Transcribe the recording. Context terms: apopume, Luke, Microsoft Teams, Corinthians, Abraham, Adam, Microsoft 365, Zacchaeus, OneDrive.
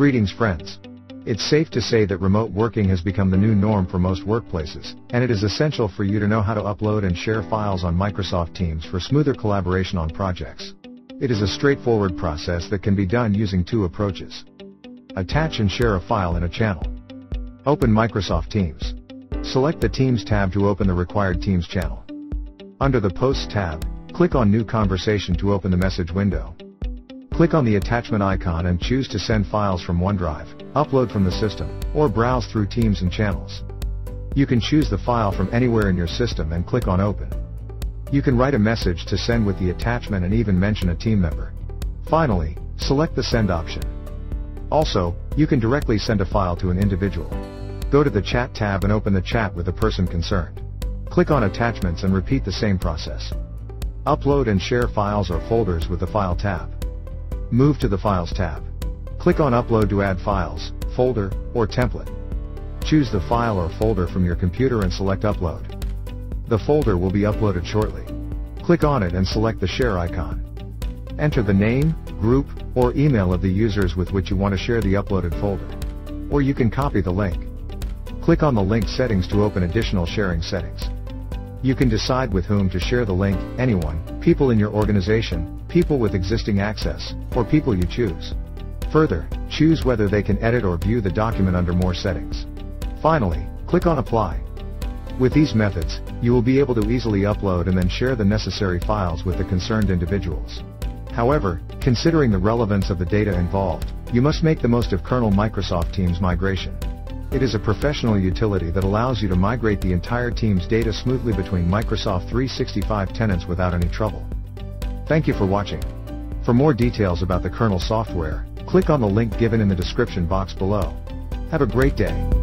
Greetings friends. It's safe to say that remote working has become the new norm for most workplaces, and it is essential for you to know how to upload and share files on Microsoft Teams for smoother collaboration on projects. It is a straightforward process that can be done using two approaches. Attach and share a file in a channel. Open Microsoft Teams. Select the Teams tab to open the required Teams channel. Under the Posts tab, click on New Conversation to open the message window. Click on the attachment icon and choose to send files from OneDrive, upload from the system, or browse through Teams and channels. You can choose the file from anywhere in your system and click on Open. You can write a message to send with the attachment and even mention a team member. Finally, select the Send option. Also, you can directly send a file to an individual. Go to the Chat tab and open the chat with the person concerned. Click on Attachments and repeat the same process. Upload and share files or folders with the File tab. Move to the Files tab. Click on Upload to add files, folder, or template. Choose the file or folder from your computer and select Upload. The folder will be uploaded shortly. Click on it and select the share icon. Enter the name, group, or email of the users with which you want to share the uploaded folder. Or you can copy the link. Click on the link settings to open additional sharing settings. You can decide with whom to share the link, anyone, people in your organization, people with existing access, or people you choose. Further, choose whether they can edit or view the document under more settings. Finally, click on Apply. With these methods, you will be able to easily upload and then share the necessary files with the concerned individuals. However, considering the relevance of the data involved, you must make the most of kernel Microsoft Teams migration. It is a professional utility that allows you to migrate the entire Teams data smoothly between Microsoft 365 tenants without any trouble. Thank you for watching. For more details about the kernel software, click on the link given in the description box below. Have a great day.